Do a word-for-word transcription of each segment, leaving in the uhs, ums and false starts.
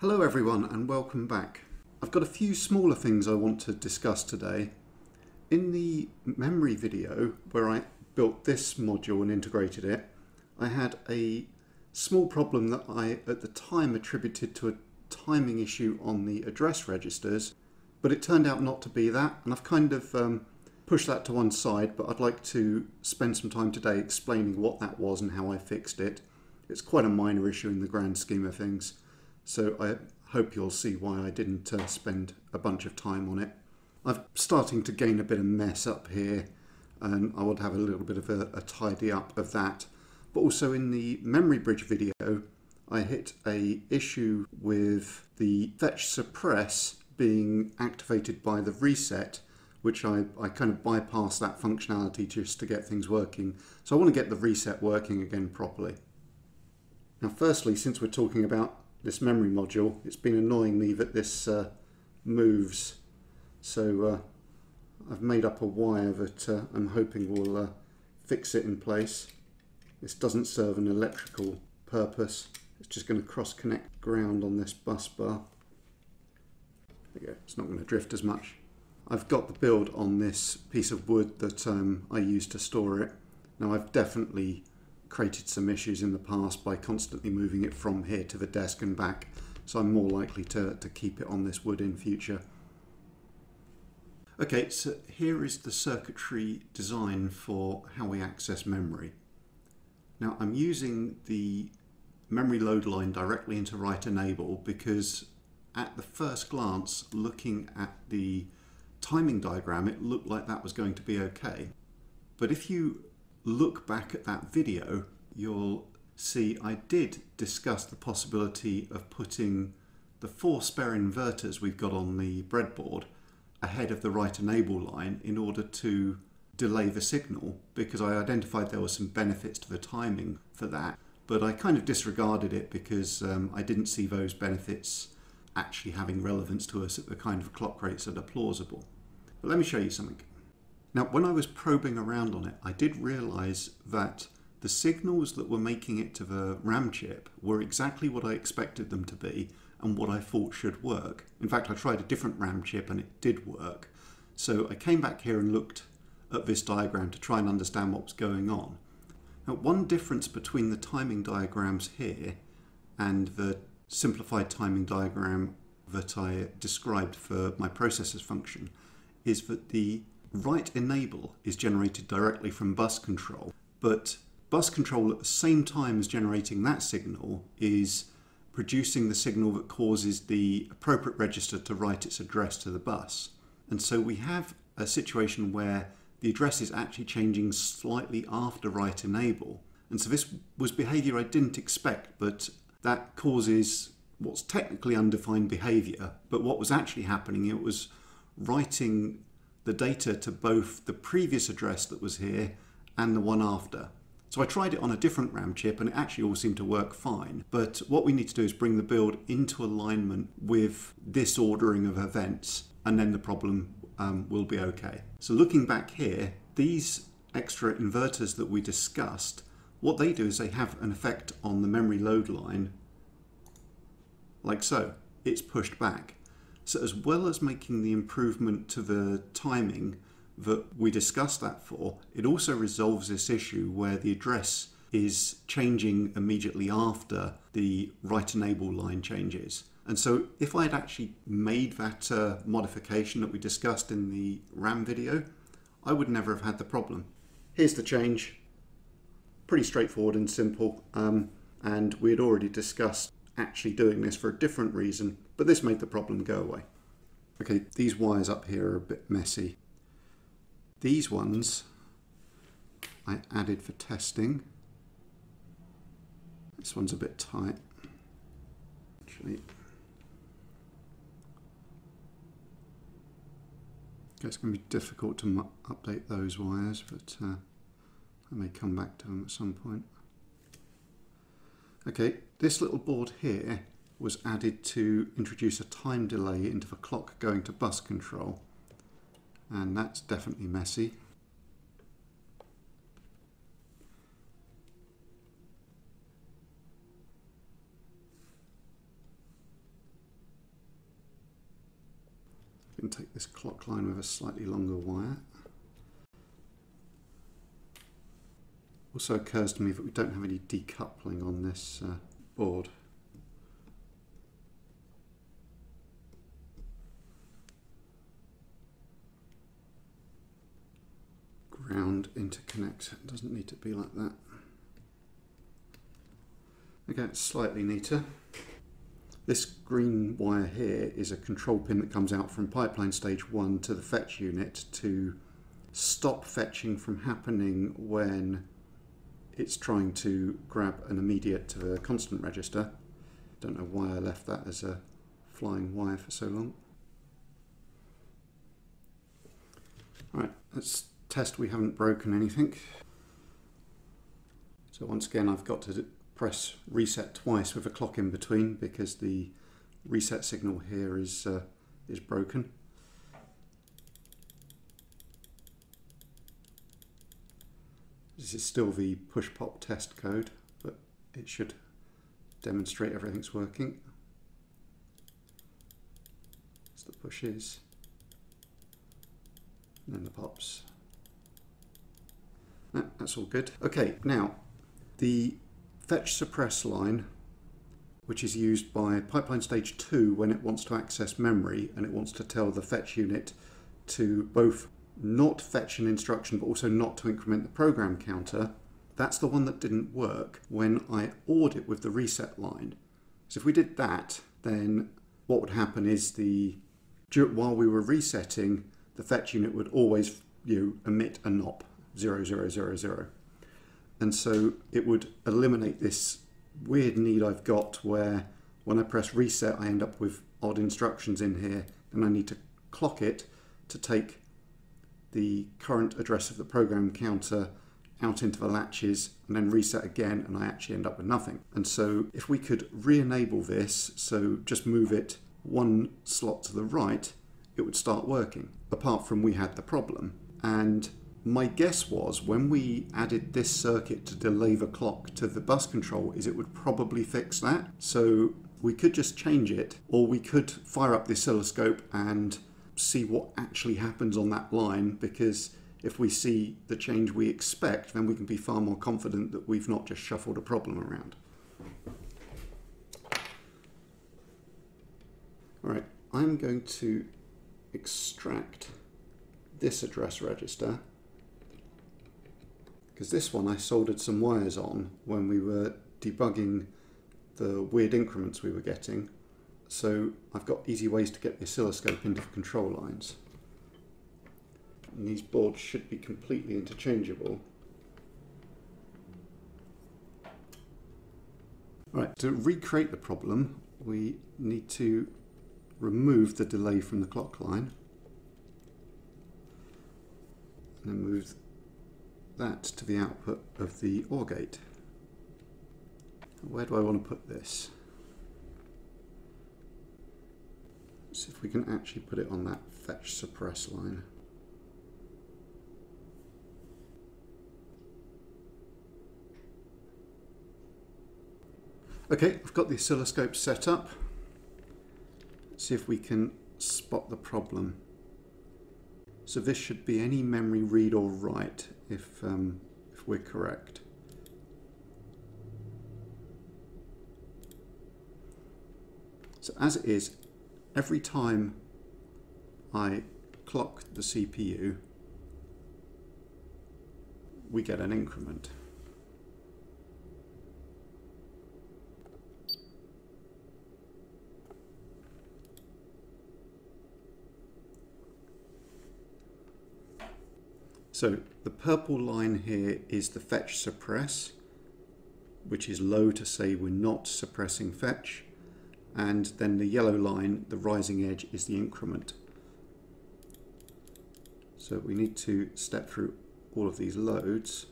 Hello everyone and welcome back. I've got a few smaller things I want to discuss today. In the memory video where I built this module and integrated it, I had a small problem that I at the time attributed to a timing issue on the address registers, but it turned out not to be that, and I've kind of um, pushed that to one side, but I'd like to spend some time today explaining what that was and how I fixed it. It's quite a minor issue in the grand scheme of things. So I hope you'll see why I didn't uh, spend a bunch of time on it. I'm starting to gain a bit of mess up here, and I want to have a little bit of a, a tidy up of that. But also in the memory bridge video, I hit a issue with the fetch suppress being activated by the reset, which I, I kind of bypassed that functionality just to get things working. So I want to get the reset working again properly. Now, firstly, since we're talking about this memory module, it's been annoying me that this uh, moves, so uh, I've made up a wire that uh, I'm hoping will uh, fix it in place. This doesn't serve an electrical purpose, it's just going to cross connect ground on this bus bar. There you go, it's not going to drift as much. I've got the build on this piece of wood that um, I used to store it. Now, I've definitely created some issues in the past by constantly moving it from here to the desk and back, so I'm more likely to, to keep it on this wood in future. Okay, so here is the circuitry design for how we access memory. Now, I'm using the memory load line directly into write enable because at the first glance, looking at the timing diagram, it looked like that was going to be okay. But if you look back at that video, you'll see I did discuss the possibility of putting the four spare inverters we've got on the breadboard ahead of the write enable line in order to delay the signal, because I identified there were some benefits to the timing for that, but I kind of disregarded it because um, I didn't see those benefits actually having relevance to us at the kind of clock rates that are plausible. But let me show you something. Now, when I was probing around on it, I did realize that the signals that were making it to the RAM chip were exactly what I expected them to be and what I thought should work. In fact, I tried a different RAM chip and it did work. So I came back here and looked at this diagram to try and understand what was going on. Now, one difference between the timing diagrams here and the simplified timing diagram that I described for my processor's function is that the write enable is generated directly from bus control, but bus control at the same time as generating that signal is producing the signal that causes the appropriate register to write its address to the bus. And so we have a situation where the address is actually changing slightly after write enable. And so this was behavior I didn't expect, but that causes what's technically undefined behavior. But what was actually happening, it was writing the data to both the previous address that was here and the one after. So I tried it on a different RAM chip and it actually all seemed to work fine. But what we need to do is bring the build into alignment with this ordering of events, and then the problem um, will be okay. So looking back here, these extra inverters that we discussed, what they do is they have an effect on the memory load line, like so. It's pushed back. So as well as making the improvement to the timing that we discussed that for, it also resolves this issue where the address is changing immediately after the write enable line changes. And so if I had actually made that uh, modification that we discussed in the RAM video, I would never have had the problem. Here's the change. Pretty straightforward and simple. Um, and we had already discussed actually doing this for a different reason, but this made the problem go away. Okay, these wires up here are a bit messy. These ones I added for testing. This one's a bit tight. Actually, I guess it's going to be difficult to update those wires, but uh, I may come back to them at some point. Okay, this little board here was added to introduce a time delay into the clock going to bus control, and that's definitely messy. We can take this clock line with a slightly longer wire. Also occurs to me that we don't have any decoupling on this uh, board. Ground interconnect, it doesn't need to be like that. Okay, it's slightly neater. This green wire here is a control pin that comes out from pipeline stage one to the fetch unit to stop fetching from happening when it's trying to grab an immediate to the constant register. Don't know why I left that as a flying wire for so long. All right, let's test we haven't broken anything. So once again, I've got to press reset twice with a clock in between because the reset signal here is uh, is broken. This is still the push-pop test code, but it should demonstrate everything's working. It's the pushes, and then the pops. No, that's all good. Okay, now the fetch suppress line, which is used by pipeline stage two when it wants to access memory and it wants to tell the fetch unit to both not fetch an instruction but also not to increment the program counter, that's the one that didn't work when I ORed it with the reset line. So if we did that, then what would happen is the while we were resetting, the fetch unit would always you know, emit a N O P, zero, zero, zero, zero. And so it would eliminate this weird need I've got where when I press reset, I end up with odd instructions in here and I need to clock it to take the current address of the program counter out into the latches and then reset again and I actually end up with nothing. And so if we could re-enable this, so just move it one slot to the right, it would start working, apart from we had the problem. And my guess was when we added this circuit to delay the clock to the bus control is it would probably fix that. So we could just change it, or we could fire up the oscilloscope and see what actually happens on that line, because if we see the change we expect, then we can be far more confident that we've not just shuffled a problem around. All right, I'm going to extract this address register, because this one I soldered some wires on when we were debugging the weird increments we were getting. So I've got easy ways to get the oscilloscope into the control lines. And these boards should be completely interchangeable. Right, to recreate the problem, we need to remove the delay from the clock line. And then move that to the output of the OR gate. Where do I want to put this? Let's see if we can actually put it on that fetch suppress line. Okay, I've got the oscilloscope set up. Let's see if we can spot the problem. So this should be any memory read or write, if, um, if we're correct. So as it is, every time I clock the C P U, we get an increment. So the purple line here is the fetch suppress, which is low to say we're not suppressing fetch. And then the yellow line, the rising edge, is the increment. So we need to step through all of these loads.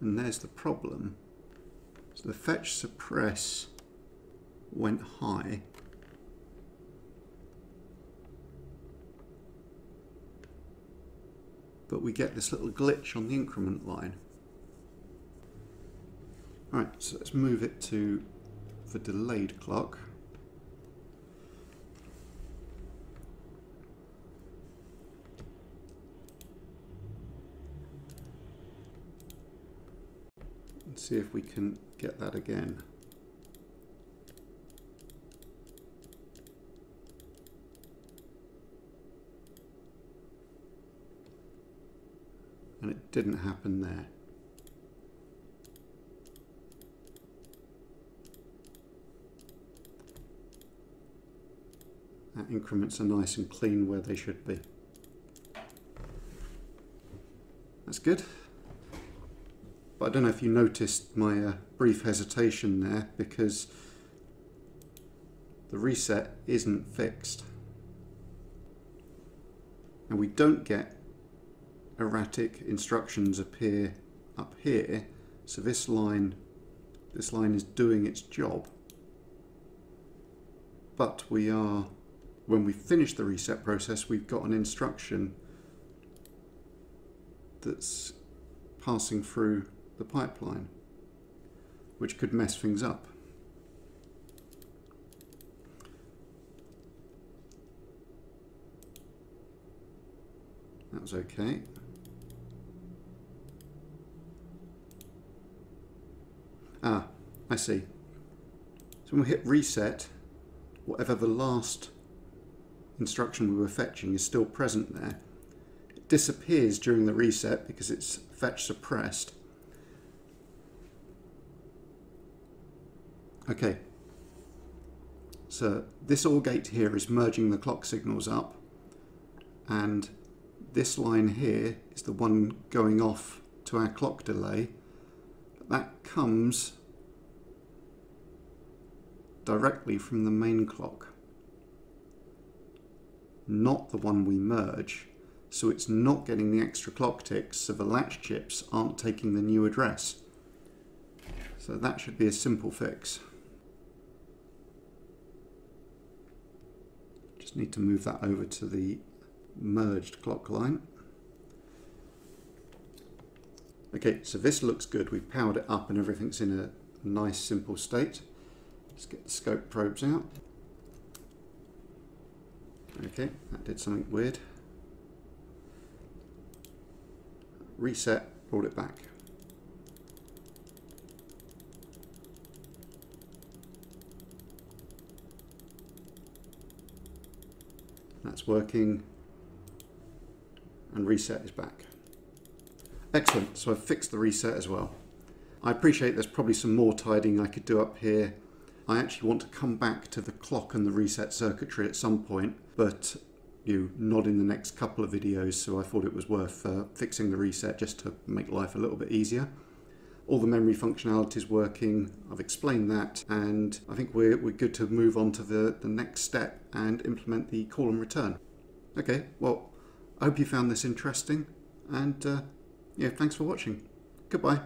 And there's the problem. So the fetch suppress went high. but we get this little glitch on the increment line. All right, so let's move it to the delayed clock. And see if we can get that again. And it didn't happen there. That increments are nice and clean where they should be. That's good. But I don't know if you noticed my uh, brief hesitation there, because the reset isn't fixed. And we don't get erratic instructions appear up here, so this line this line is doing its job, but we are when we finish the reset process, we've got an instruction that's passing through the pipeline, which could mess things up. That was okay. Ah, I see. So when we hit reset, whatever the last instruction we were fetching is still present there. It disappears during the reset because it's fetch suppressed. Okay. So this OR gate here is merging the clock signals up, and this line here is the one going off to our clock delay. That comes directly from the main clock, not the one we merge, so it's not getting the extra clock ticks, so the latch chips aren't taking the new address. So that should be a simple fix. Just need to move that over to the merged clock line. Okay, so this looks good. We've powered it up and everything's in a nice simple state. Let's get the scope probes out. Okay, that did something weird. Reset, brought it back. That's working, and reset is back. Excellent, so I've fixed the reset as well. I appreciate there's probably some more tidying I could do up here. I actually want to come back to the clock and the reset circuitry at some point, but you know, not in the next couple of videos, so I thought it was worth uh, fixing the reset just to make life a little bit easier. All the memory functionality is working, I've explained that, and I think we're, we're good to move on to the, the next step and implement the call and return. Okay, well, I hope you found this interesting, and uh, yeah, thanks for watching. Goodbye.